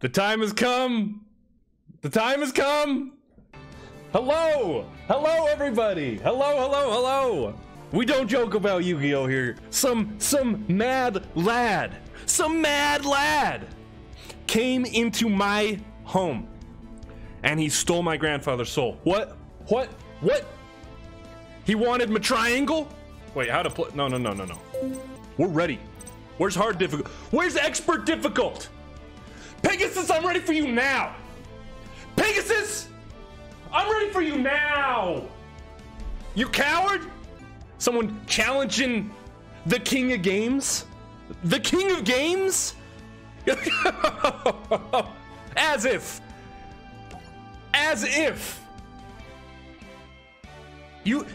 The time has come! The time has come! Hello! Hello, everybody! Hello, hello, hello! We don't joke about Yu-Gi-Oh here. Some mad lad came into my home and he stole my grandfather's soul. What? He wanted my triangle? Wait, how to play? No. We're ready. Where's hard difficult? Where's expert difficult? Pegasus, I'm ready for you now! Pegasus! I'm ready for you now! You coward! Someone challenging the King of Games? The King of Games? As if! You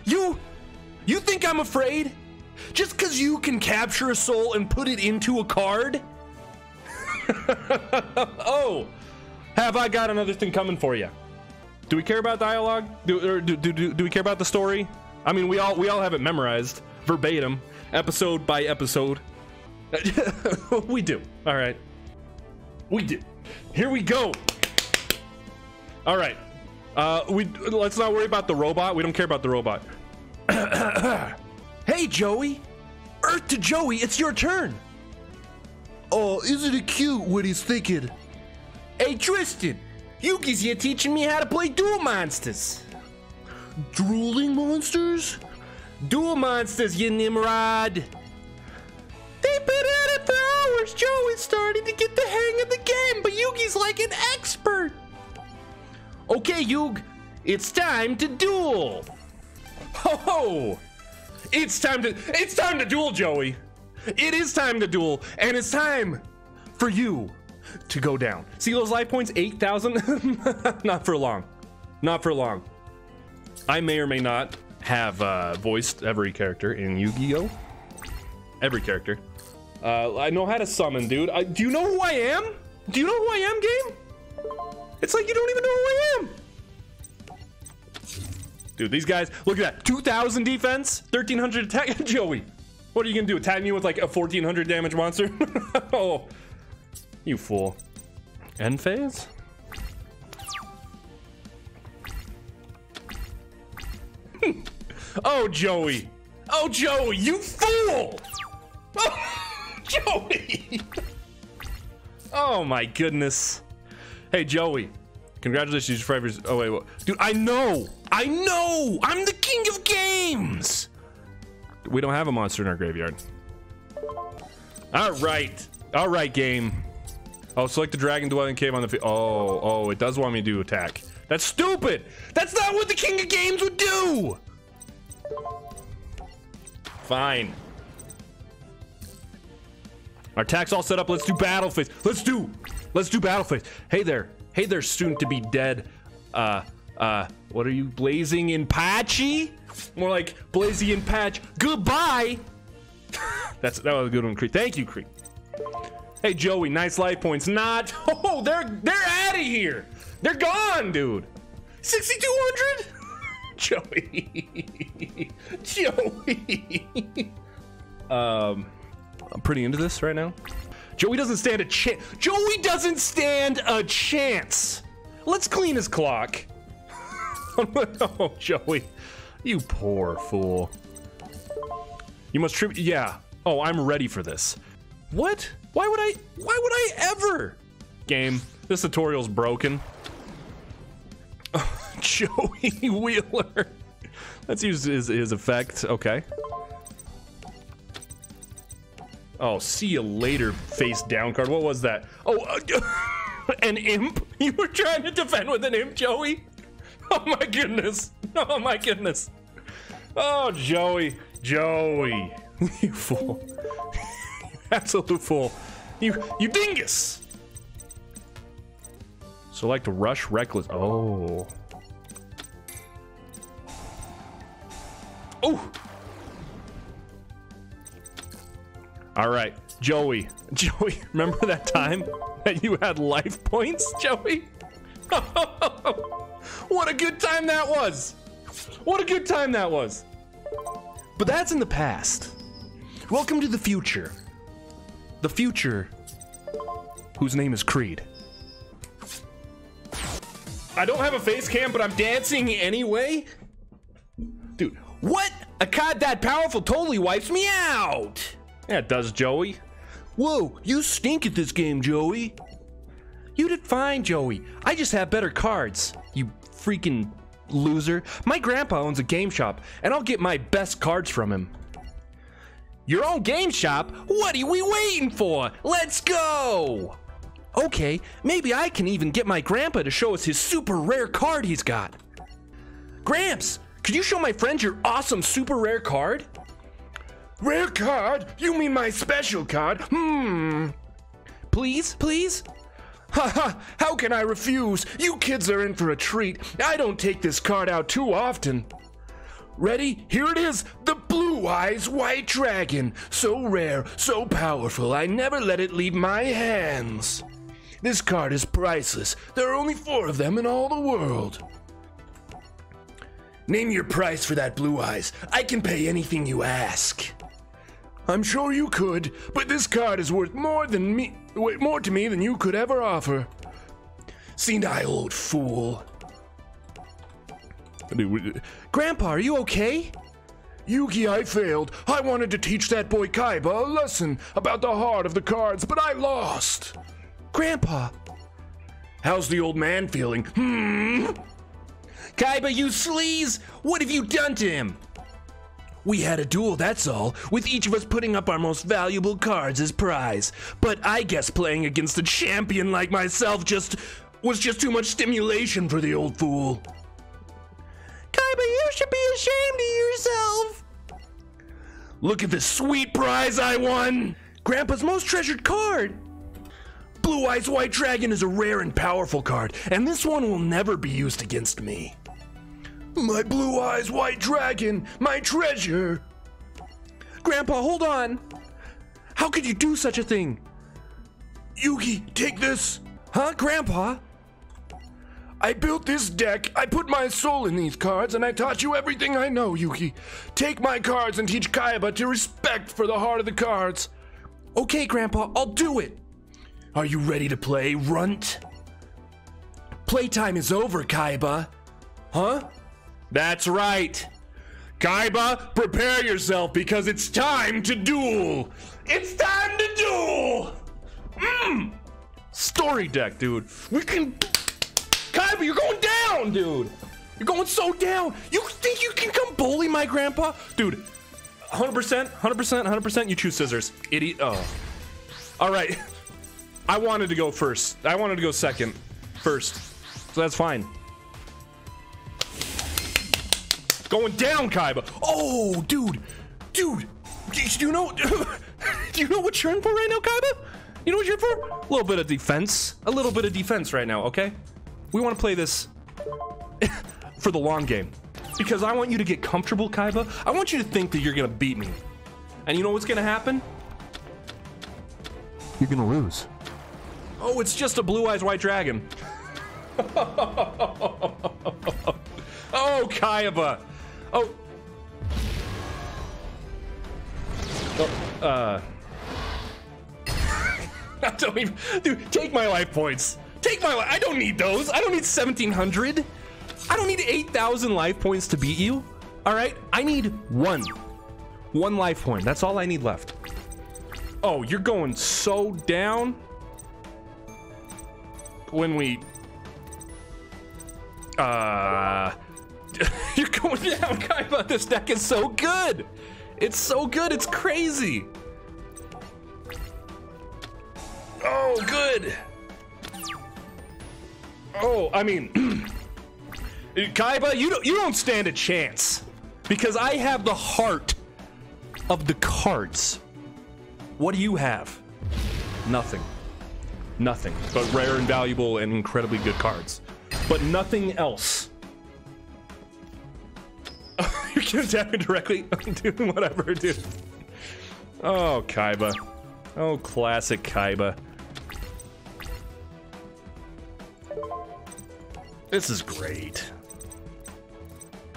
think I'm afraid? Just because you can capture a soul and put it into a card? Oh, have I got another thing coming for you? Do we care about dialogue? Do we care about the story? I mean, we all have it memorized verbatim, episode by episode. We do. All right, we do. Here we go. All right, let's not worry about the robot. We don't care about the robot. Hey, Joey. Earth to Joey, it's your turn. Oh, isn't it cute what he's thinking? Hey, Tristan, Yugi's here teaching me how to play Duel Monsters. Drooling monsters? Duel Monsters, you Nimrod. They've been at it for hours. Joey's starting to get the hang of the game, but Yugi's like an expert. Okay, Yugi, it's time to duel. Ho-ho! It's time to duel, Joey. It is time to duel, and it's time for you to go down. See those life points, 8,000? Not for long. I may or may not have voiced every character in Yu-Gi-Oh. Every character. I know how to summon, dude. Do you know who I am? Do you know who I am, game? It's like you don't even know who I am. Dude, these guys, look at that. 2,000 defense, 1,300 attack. Joey, what are you gonna do? Attack me with like a 1,400 damage monster? Oh, you fool. End phase? Oh, Joey. Oh, Joey, you fool! Oh, Joey! Oh, my goodness. Hey, Joey. Congratulations for every... Oh, wait, what? Dude, I know! I'm the King of Games! We don't have a monster in our graveyard. All right, game. Oh, select the dragon-dwelling cave on the field. Oh, it does want me to attack. That's stupid! That's not what the King of Games would do! Fine. Our attack's all set up. Let's do battle phase. Let's do battle phase. Hey there, soon to be dead. What are you, blazing in patchy? More like blazing in patch. Goodbye. that was a good one, Cree. Thank you, Cree. Hey, Joey, nice life points. Not. Oh, they're out of here. They're gone, dude. 6,200. Joey. I'm pretty into this right now. Joey doesn't stand a chance. Let's clean his clock. Oh, Joey, you poor fool. You must tribute. Yeah. Oh, I'm ready for this. What? Why would I ever? Game. This tutorial's broken. Oh, Joey Wheeler. Let's use his effect. Okay. Oh, see you later, face down card. What was that? Oh, an imp? You were trying to defend with an imp, Joey? Oh, my goodness. Oh, Joey. You fool. Absolute fool. You dingus. Select rush reckless. Oh. Oh. All right, Joey, remember that time that you had life points, Joey? What a good time that was. What a good time that was. But that's in the past. Welcome to the future. The future whose name is Creed. I don't have a face cam, but I'm dancing anyway. Dude, what? A card that powerful totally wipes me out. Yeah, it does, Joey. Whoa, you stink at this game, Joey. You did fine, Joey. I just have better cards, you freaking loser. My grandpa owns a game shop, and I'll get my best cards from him. Your own game shop? What are we waiting for? Let's go! Okay, maybe I can even get my grandpa to show us his super rare card he's got. Gramps, could you show my friends your awesome super rare card? Rare card? You mean my special card? Please, please? Haha, how can I refuse? You kids are in for a treat. I don't take this card out too often. Ready? Here it is, the Blue Eyes White Dragon. So rare, so powerful, I never let it leave my hands. This card is priceless. There are only 4 of them in all the world. Name your price for that Blue Eyes. I can pay anything you ask. I'm sure you could, but this card is worth more to me than you could ever offer. Senile old fool. Grandpa, are you okay? Yugi, I failed. I wanted to teach that boy Kaiba a lesson about the heart of the cards, but I lost. Grandpa. How's the old man feeling? Kaiba, you sleaze! What have you done to him? We had a duel, that's all, with each of us putting up our most valuable cards as prize. But I guess playing against a champion like myself was just too much stimulation for the old fool. Kaiba, you should be ashamed of yourself. Look at this sweet prize I won! Grandpa's most treasured card! Blue Eyes White Dragon is a rare and powerful card, and this one will never be used against me. My Blue Eyes White Dragon, my treasure! Grandpa, hold on! How could you do such a thing? Yugi, take this! Huh, Grandpa? I built this deck, I put my soul in these cards, and I taught you everything I know, Yugi. Take my cards and teach Kaiba to respect for the heart of the cards. Okay, Grandpa, I'll do it! Are you ready to play, runt? Playtime is over, Kaiba. Huh? That's right. Kaiba, prepare yourself because it's time to duel. It's time to duel! Story deck, dude. We can... Kaiba, you're going down, dude. You're going so down. You think you can come bully my grandpa? Dude, 100%, 100%, 100%, you choose scissors. Idiot. Oh. All right. I wanted to go first. I wanted to go second. First. So that's fine. Going down, Kaiba. Oh, dude. Dude. Do you know what you're in for right now, Kaiba? You know what you're in for? A little bit of defense. A little bit of defense right now, okay? We want to play this for the long game. Because I want you to get comfortable, Kaiba. I want you to think that you're going to beat me. And you know what's going to happen? You're going to lose. Oh, it's just a Blue Eyes White Dragon. Oh, Kaiba. Oh. I don't even. Dude, take my life points. Take my life. I don't need those. I don't need 1,700. I don't need 8,000 life points to beat you. All right. I need one. One life point. That's all I need left. Oh, you're going so down. When we you're going down, Kaiba. This deck is so good. It's so good. It's crazy. Oh, good. Oh, I mean, Kaiba, you don't stand a chance because I have the heart of the cards. What do you have? Nothing. Nothing but rare and valuable and incredibly good cards, but nothing else. You're gonna tap it directly. Dude, whatever, dude. Oh, Kaiba. Oh, classic Kaiba. This is great.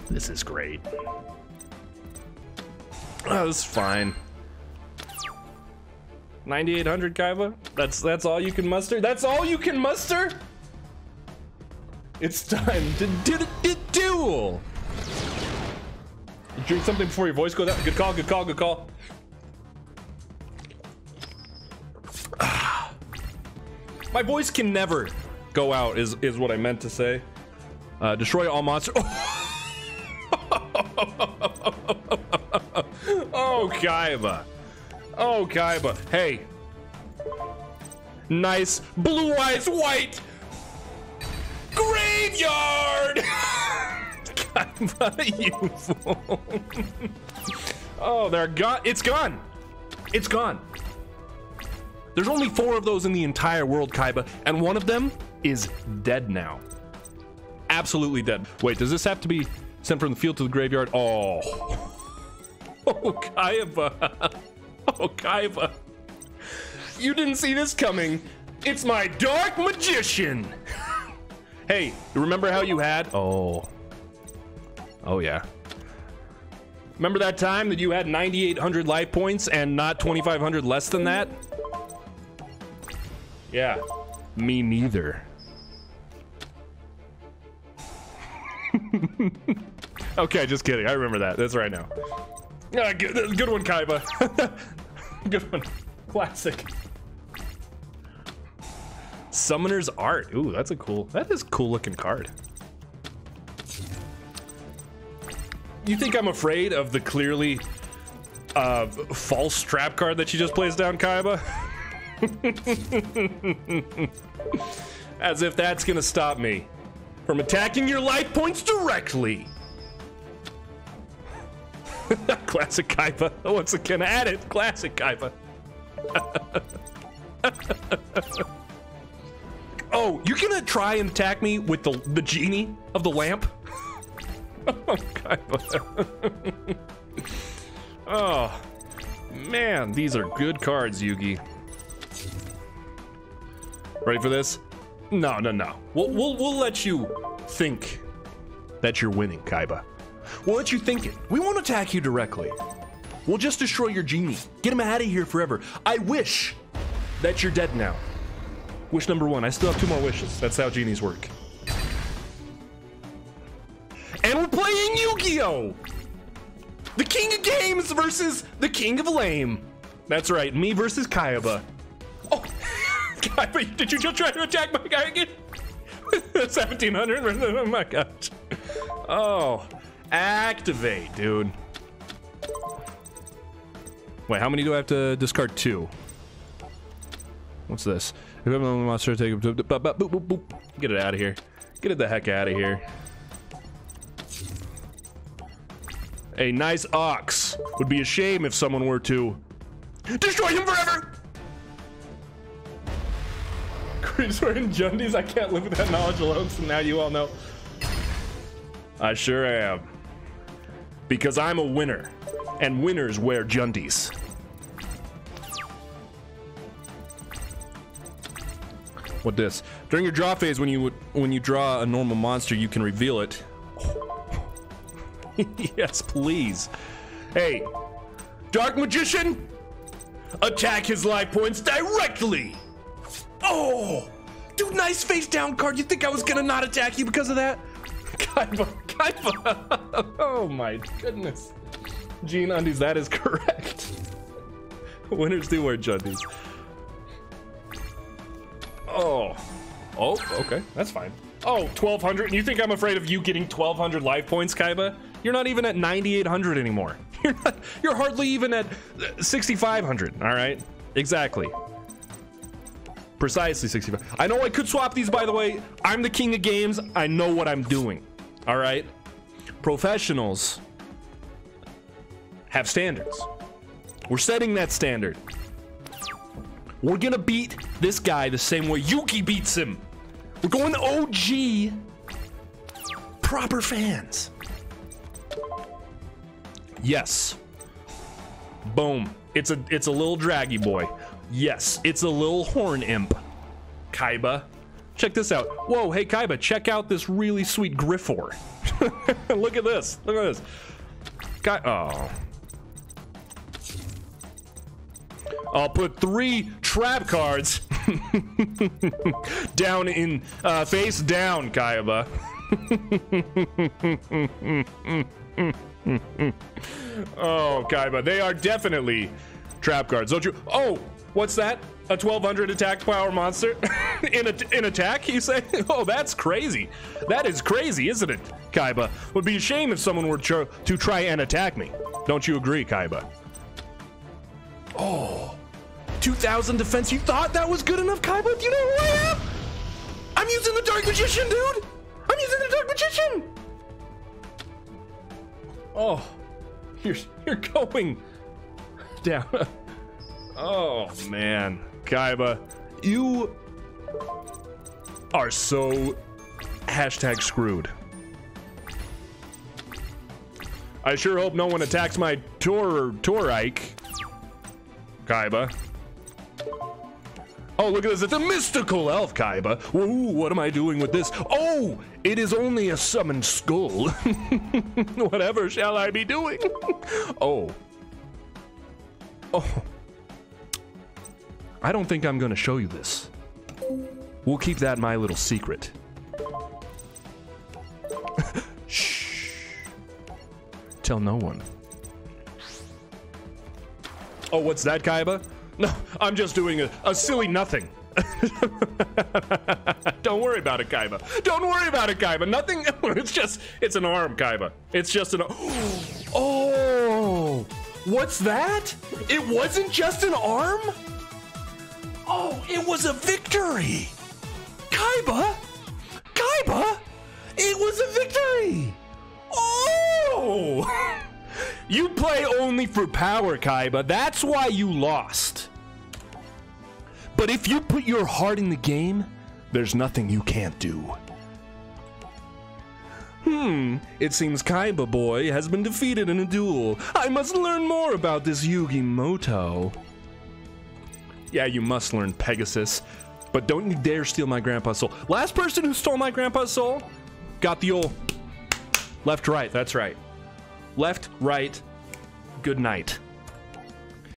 This is great. Oh, this is fine. 9,800, Kaiba? That's all you can muster? That's all you can muster? It's time to duel! Drink something before your voice goes out. Good call, good call, good call. My voice can never go out is what I meant to say. Destroy all monsters. Oh, Kaiba. Oh, Kaiba. Hey. Nice. Blue Eyes White Graveyard. Kaiba, you oh, they're gone. It's gone. It's gone. There's only 4 of those in the entire world, Kaiba, and one of them is dead now. Absolutely dead. Wait, does this have to be sent from the field to the graveyard? Oh. Oh, Kaiba. Oh, Kaiba. You didn't see this coming. It's my Dark Magician. Hey, remember how you had... Oh. Oh, yeah. Remember that time that you had 9,800 life points and not 2,500 less than that? Yeah, me neither. Okay, just kidding. I remember that. That's right now. Good one, Kaiba. Good one. Classic. Summoner's Art. Ooh, that's a cool. That is a cool looking card. You think I'm afraid of the clearly false trap card that she just plays down, Kaiba? As if that's gonna stop me from attacking your life points directly. Classic Kaiba. Once again at it. Classic Kaiba. Oh, you're gonna try and attack me with the genie of the lamp? Oh, Kaiba. Oh, man. These are good cards, Yugi. Ready for this? No, no, no. We'll let you think that you're winning, Kaiba. We'll let you think it. We won't attack you directly. We'll just destroy your genie. Get him out of here forever. I wish that you're dead now. Wish number 1. I still have 2 more wishes. That's how genies work. And we're playing Yu-Gi-Oh! The King of Games versus the King of Lame. That's right. Me versus Kaiba. Oh. Kaiba, did you just try to attack my guy again? 1700? Oh my gosh. Oh, activate, dude. Wait, how many do I have to discard? 2. What's this? If I'm the only monster, take him to boop, boop, boop. Get it out of here. Get it the heck out of here. A nice ox. Would be a shame if someone were to destroy him forever. We're in Jundies. I can't live with that knowledge alone, so now you all know. I sure am. Because I'm a winner. And winners wear Jundies. What this? During your draw phase, when you draw a normal monster, you can reveal it. Yes, please. Hey, Dark Magician, attack his life points directly! Oh, dude, nice face down card. You think I was gonna not attack you because of that? Kaiba, Kaiba. Oh my goodness. Jean undies, that is correct. Winners do wear jundies. Oh. Oh, okay, that's fine. Oh, 1,200, and you think I'm afraid of you getting 1,200 life points, Kaiba? You're not even at 9,800 anymore. You're hardly even at 6,500, all right? Exactly. Precisely 65. I know I could swap these, by the way. I'm the King of Games. I know what I'm doing. All right? Professionals have standards. We're setting that standard. We're going to beat this guy the same way Yugi beats him. We're going OG. Proper fans. Yes. Boom. It's a little draggy boy. Yes, it's a little horn imp. Kaiba, check this out. Whoa, hey Kaiba, check out this really sweet Griffor. Look at this. Look at this. Oh. I'll put 3 trap cards Down in face down, Kaiba. Oh, Kaiba, they are definitely trap cards, don't you? Oh, what's that? A 1200 attack power monster in attack, you say? Oh, that's crazy. That is crazy, isn't it, Kaiba? Would be a shame if someone were to try and attack me. Don't you agree, Kaiba? Oh, 2000 defense. You thought that was good enough, Kaiba? Do you know who I am? I'm using the Dark Magician, dude. I'm using the Dark Magician. Oh, you're going down. Oh, man. Kaiba, you are so hashtag screwed. I sure hope no one attacks my Torike, Kaiba. Oh, look at this. It's a mystical elf, Kaiba. Ooh, what am I doing with this? Oh, it is only a summoned skull. Whatever shall I be doing? Oh. Oh. I don't think I'm going to show you this. We'll keep that my little secret. Shh. Tell no one. Oh, what's that, Kaiba? No, I'm just doing a silly nothing. Don't worry about it, Kaiba. Don't worry about it, Kaiba. Nothing. It's an arm, Kaiba. It's just an arm. Oh, what's that? It wasn't just an arm? Oh, it was a victory. Kaiba? Kaiba? It was a victory. Oh! You play only for power, Kaiba. That's why you lost. But if you put your heart in the game, there's nothing you can't do. It seems Kaiba boy has been defeated in a duel. I must learn more about this Yugi Moto. Yeah, you must learn, Pegasus. But don't you dare steal my grandpa's soul. Last person who stole my grandpa's soul got the old left, right. That's right. Left, right, good night.